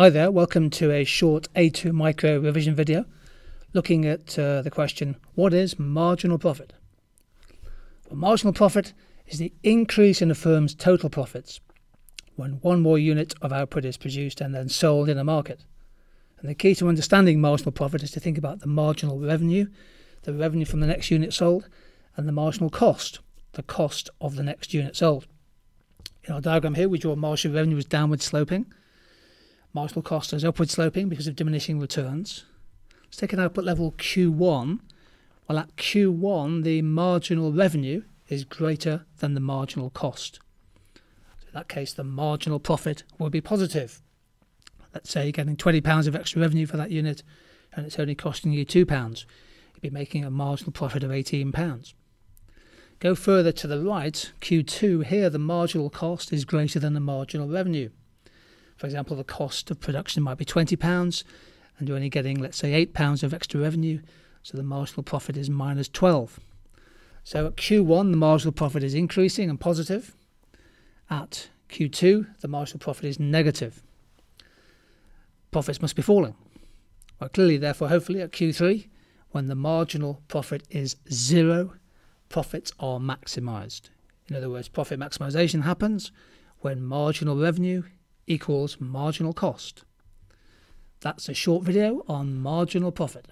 Hi there, welcome to a short A2 micro revision video looking at the question, what is marginal profit? Well, marginal profit is the increase in a firm's total profits when one more unit of output is produced and then sold in a market. And the key to understanding marginal profit is to think about the marginal revenue, the revenue from the next unit sold, and the marginal cost, the cost of the next unit sold. In our diagram here, we draw marginal revenue as downward sloping, marginal cost is upward sloping because of diminishing returns. Let's take an output level Q1. Well, at Q1, the marginal revenue is greater than the marginal cost. So in that case, the marginal profit will be positive. Let's say you're getting £20 of extra revenue for that unit and it's only costing you £2. You'd be making a marginal profit of £18. Go further to the right, Q2. Here, the marginal cost is greater than the marginal revenue. For example, the cost of production might be £20 and you're only getting, let's say, £8 of extra revenue, so the marginal profit is minus 12. So at Q1, the marginal profit is increasing and positive. At Q2, the marginal profit is negative. Profits must be falling. Well, clearly, therefore, hopefully, at Q3, when the marginal profit is zero, profits are maximised. In other words, profit maximisation happens when marginal revenue equals marginal cost. That's a short video on marginal profit.